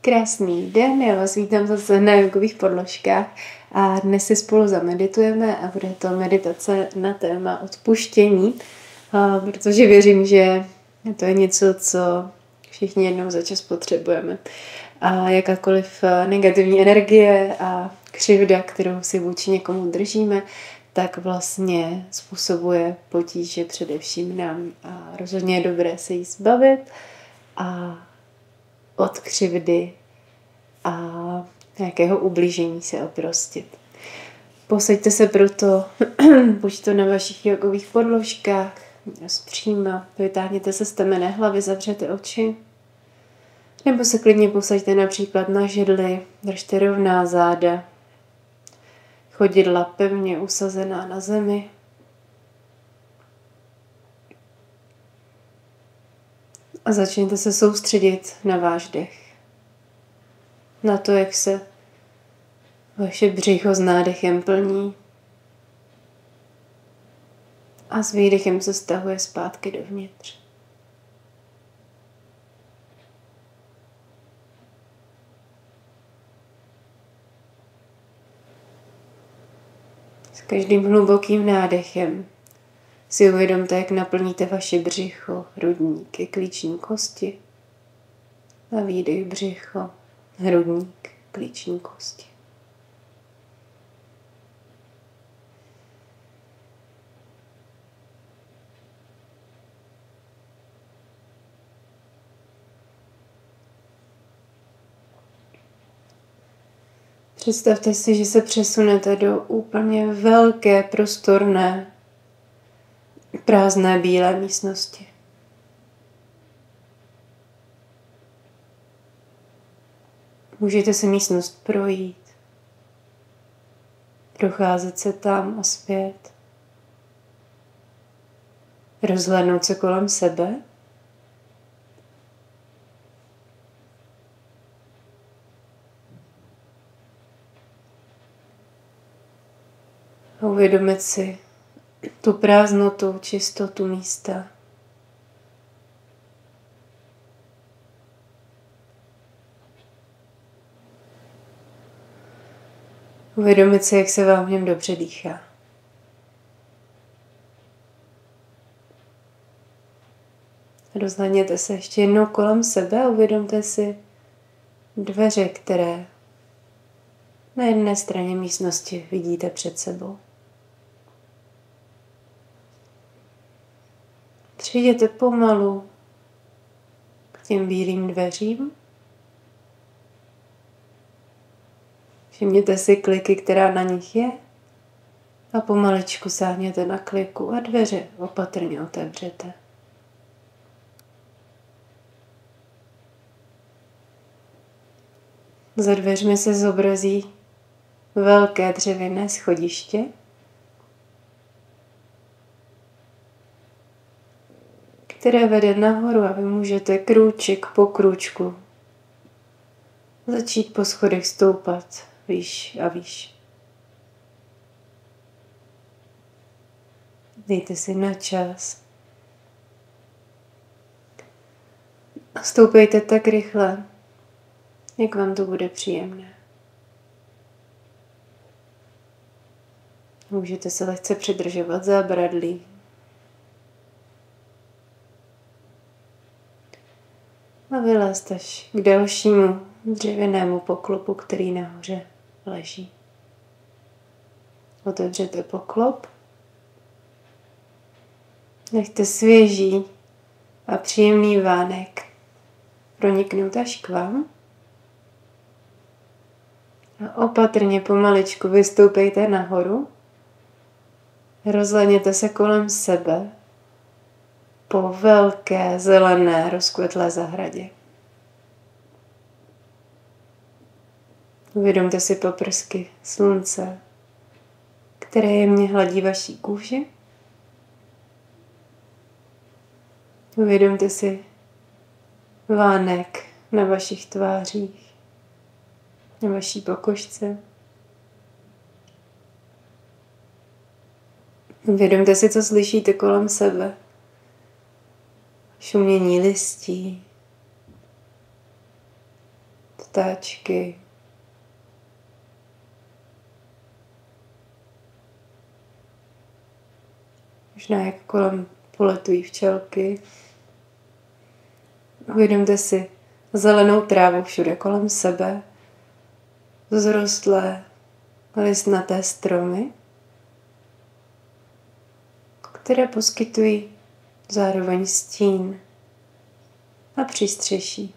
Krásný den, já vás vítám zase na jogových podložkách a dnes si spolu zameditujeme a bude to meditace na téma odpuštění, protože věřím, že to je něco, co všichni jednou za čas potřebujeme. A jakákoliv negativní energie a křivda, kterou si vůči někomu držíme, tak vlastně způsobuje potíže především nám. A rozhodně je dobré se jí zbavit a od křivdy a nějakého ublížení se oprostit. Posaďte se proto, buď to na vašich jogových podložkách, zpříma, vytáhněte se z temené hlavy, zavřete oči, nebo se klidně posaďte například na židli, držte rovná záda, chodidla pevně usazená na zemi. A začněte se soustředit na váš dech. Na to, jak se vaše břicho s nádechem plní. A s výdechem se stahuje zpátky dovnitř. S každým hlubokým nádechem si uvědomte, jak naplníte vaše břicho, hrudník i klíční kosti. A výdech břicho, hrudník, klíční kosti. Představte si, že se přesunete do úplně velké, prostorné, prázdné bílé místnosti. Můžete si místnost projít, procházet se tam a zpět, rozhlédnout se kolem sebe a uvědomit si tu prázdnotu, čistotu místa. Uvědomit si, jak se vám v něm dobře dýchá. Rozhlédněte se ještě jednou kolem sebe a uvědomte si dveře, které na jedné straně místnosti vidíte před sebou. Přijděte pomalu k těm bílým dveřím. Všimněte si kliky, která na nich je. A pomaličku sáhněte na kliku a dveře opatrně otevřete. Za dveřmi se zobrazí velké dřevěné schodiště. Které vede nahoru a vy můžete krůček po krůčku začít po schodech stoupat výš a výš. Dejte si na čas. A stoupejte tak rychle, jak vám to bude příjemné. Můžete se lehce přidržovat zábradlí. A vylézt až k dalšímu dřevěnému poklopu, který nahoře leží. Otevřete poklop. Nechte svěží a příjemný vánek proniknout až k vám. A opatrně pomaličku vystoupejte nahoru. Rozhlédněte se kolem sebe. Po velké, zelené, rozkvetlé zahradě. Uvědomte si paprsky slunce, které jemně hladí vaší kůži. Uvědomte si vánek na vašich tvářích, na vaší pokožce. Uvědomte si, co slyšíte kolem sebe. Šumění listí, ptáčky, možná jak kolem poletují včelky. Uvědomte si zelenou trávu všude kolem sebe, vzrostlé listnaté stromy, které poskytují zároveň stín a přístřeší.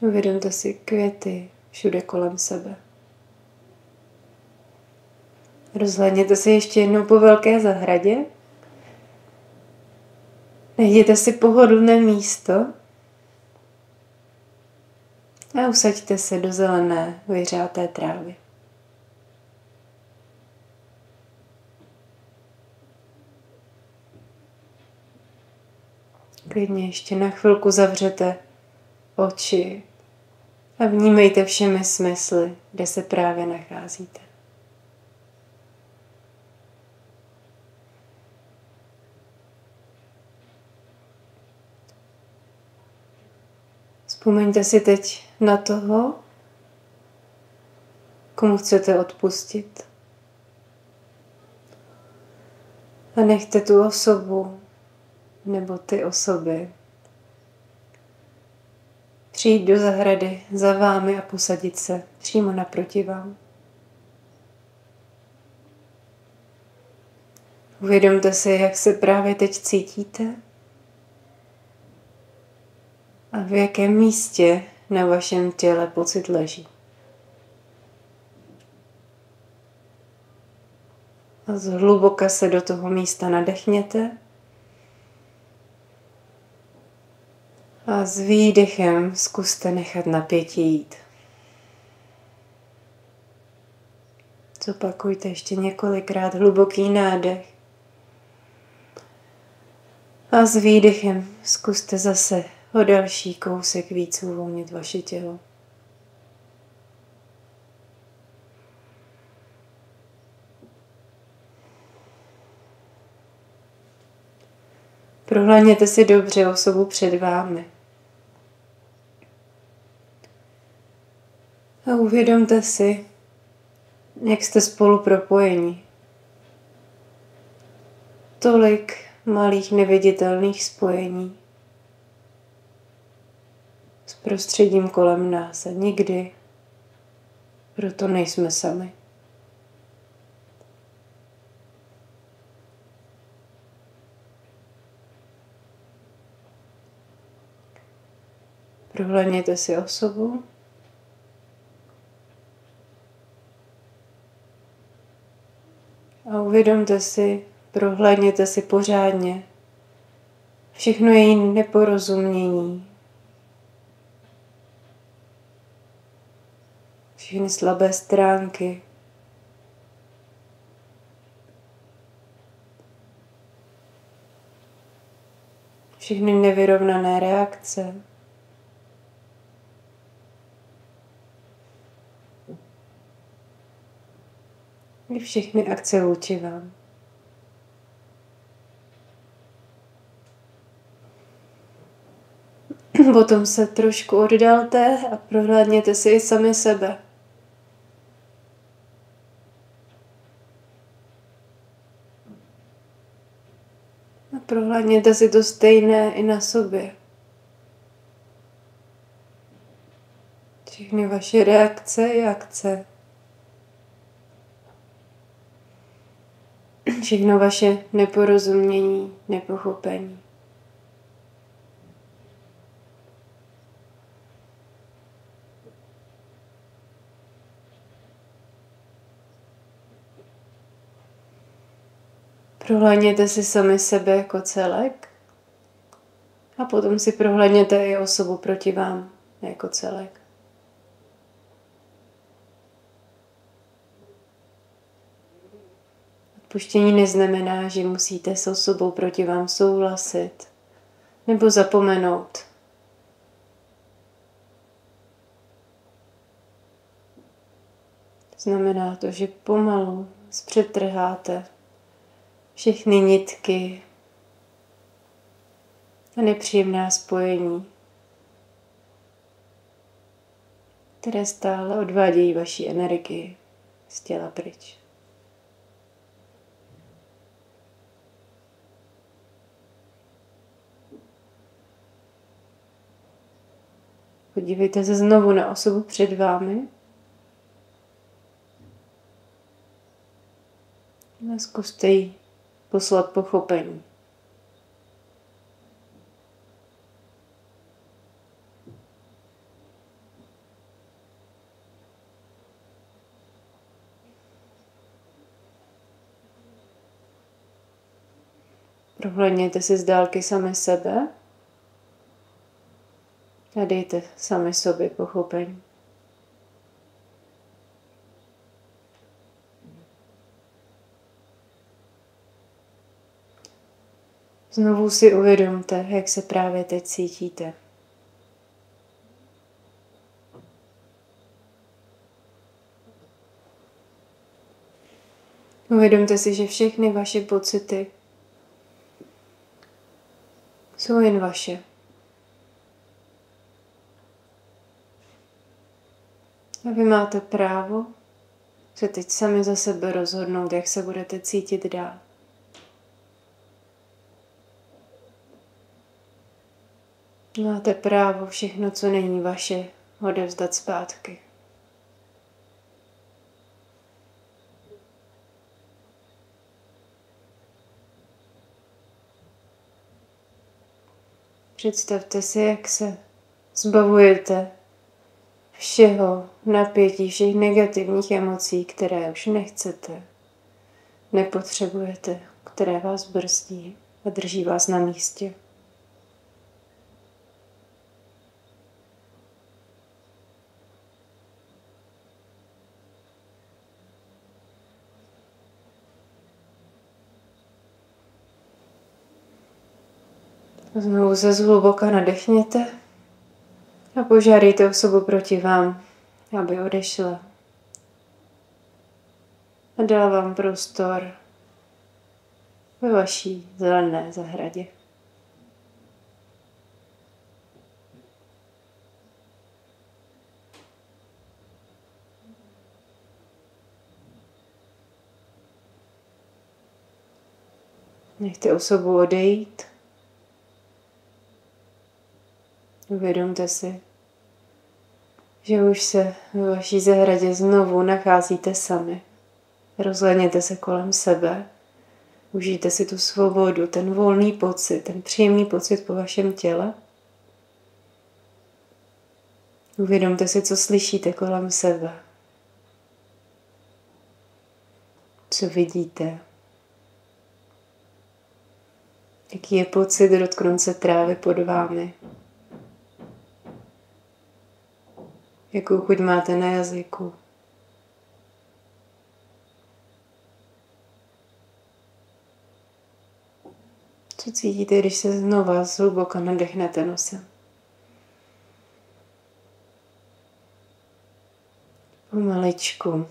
Uvědomte si květy všude kolem sebe. Rozhlédněte se ještě jednou po velké zahradě. Najděte si pohodlné místo a usaďte se do zelené vyhřáté trávy. Klidně ještě na chvilku zavřete oči a vnímejte všemi smysly, kde se právě nacházíte. Vzpomeňte si teď na toho, komu chcete odpustit. A nechte tu osobu nebo ty osoby přijít do zahrady za vámi a posadit se přímo naproti vám. Uvědomte si, jak se právě teď cítíte a v jakém místě na vašem těle pocit leží. A zhluboka se do toho místa nadechněte a s výdechem zkuste nechat napětí jít. Zopakujte ještě několikrát hluboký nádech. A s výdechem zkuste zase o další kousek víc uvolnit vaše tělo. Prohlédněte si dobře osobu před vámi. A uvědomte si, jak jste spolu propojeni. Tolik malých neviditelných spojení s prostředím kolem nás a nikdy proto nejsme sami. Prohlédněte si osobu a uvědomte si, prohlédněte si pořádně všechno její neporozumění, všechny slabé stránky. Všechny nevyrovnané reakce. I všechny akce vůči vám. Potom se trošku oddalte a prohlédněte si i sami sebe. Prohlédněte si to stejné i na sobě. Všechny vaše reakce i akce. Všechno vaše neporozumění, nepochopení. Prohlédněte si sami sebe jako celek a potom si prohlédněte i osobu proti vám jako celek. Odpuštění neznamená, že musíte s osobou proti vám souhlasit nebo zapomenout. Znamená to, že pomalu zpřetrháte všechny nitky to nepříjemná spojení, které stále odvádějí vaši energii z těla pryč. Podívejte se znovu na osobu před vámi. A zkuste jí poslat pochopení. Prohlédněte si z dálky sami sebe a dejte sami sobě pochopení. Znovu si uvědomte, jak se právě teď cítíte. Uvědomte si, že všechny vaše pocity jsou jen vaše. A vy máte právo se teď sami za sebe rozhodnout, jak se budete cítit dál. Máte právo všechno, co není vaše, odevzdat zpátky. Představte si, jak se zbavujete všeho napětí, všech negativních emocí, které už nechcete, nepotřebujete, které vás brzdí a drží vás na místě. Znovu se zhluboka nadechněte a požádejte osobu proti vám, aby odešla. A dala vám prostor ve vaší zelené zahradě. Nechte osobu odejít. Uvědomte si, že už se ve vaší zahradě znovu nacházíte sami. Rozhlédněte se kolem sebe, užijte si tu svobodu, ten volný pocit, ten příjemný pocit po vašem těle. Uvědomte si, co slyšíte kolem sebe, co vidíte, jaký je pocit dotknout se trávy pod vámi. Jakou chuť máte na jazyku. Co cítíte, když se znova zhluboka nadechnete nosem? Pomaličku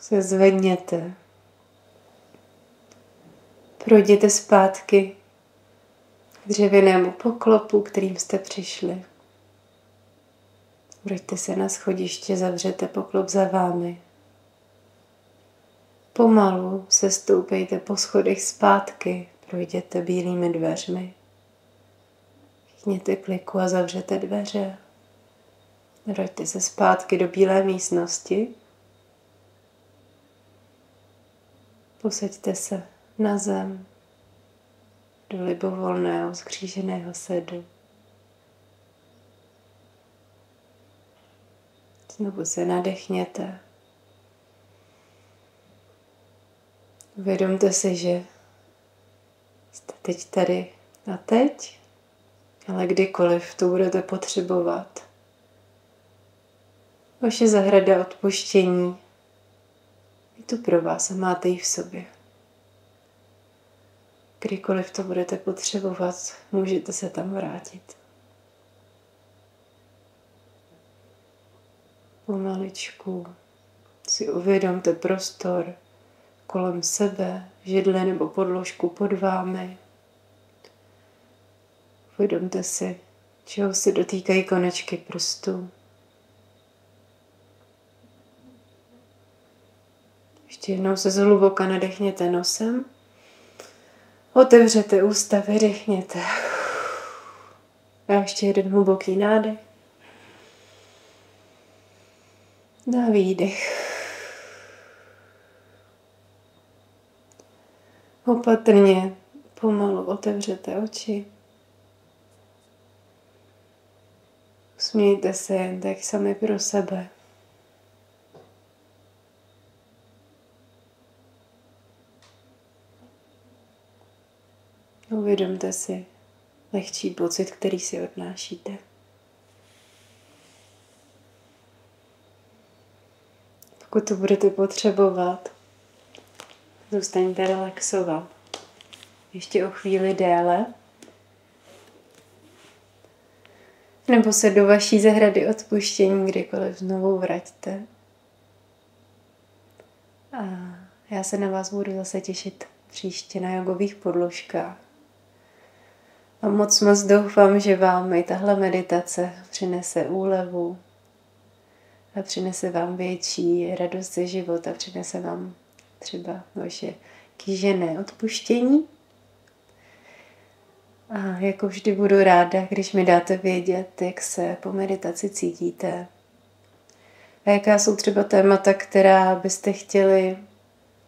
se zvedněte. Projděte zpátky k dřevěnému poklopu, kterým jste přišli. Vraťte se na schodiště, zavřete poklop za vámi. Pomalu se stoupejte po schodech zpátky, projděte bílými dveřmi. Chytněte kliku a zavřete dveře. Vraťte se zpátky do bílé místnosti. Posaďte se na zem do libovolného skříženého sedu. Znovu se nadechněte. Uvědomte si, že jste teď tady a teď, ale kdykoliv to budete potřebovat. Vaše zahrada odpuštění je tu pro vás a máte ji v sobě. Kdykoliv to budete potřebovat, můžete se tam vrátit. Pomaličku si uvědomte prostor kolem sebe, židle nebo podložku pod vámi. Uvědomte si, čeho se dotýkají konečky prstů. Ještě jednou se zhluboka nadechněte nosem. Otevřete ústa, vydechněte. A ještě jeden hluboký nádech. Na výdech. Opatrně, pomalu otevřete oči. Usmějte se jen tak sami pro sebe. Uvědomte si lehčí pocit, který si odnášíte. Pokud to budete potřebovat, zůstaňte relaxovat. Ještě o chvíli déle. Nebo se do vaší zahrady odpuštění kdykoliv znovu vraťte. A já se na vás budu zase těšit příště na jogových podložkách. A moc doufám, že vám i tahle meditace přinese úlevu a přinese vám větší radost ze života, přinese vám třeba vaše kýžené odpuštění. A jako vždy budu ráda, když mi dáte vědět, jak se po meditaci cítíte. A jaká jsou třeba témata, která byste chtěli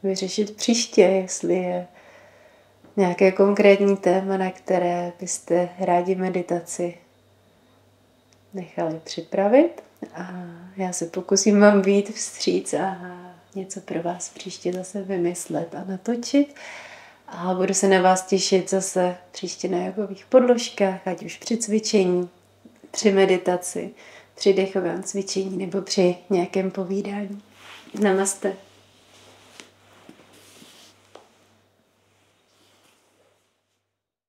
vyřešit příště, jestli je nějaké konkrétní téma, na které byste rádi meditaci nechali připravit. A já se pokusím vám vyjít vstříc a něco pro vás příště zase vymyslet a natočit. A budu se na vás těšit zase příště na jogových podložkách, ať už při cvičení, při meditaci, při dechovém cvičení nebo při nějakém povídání. Namaste.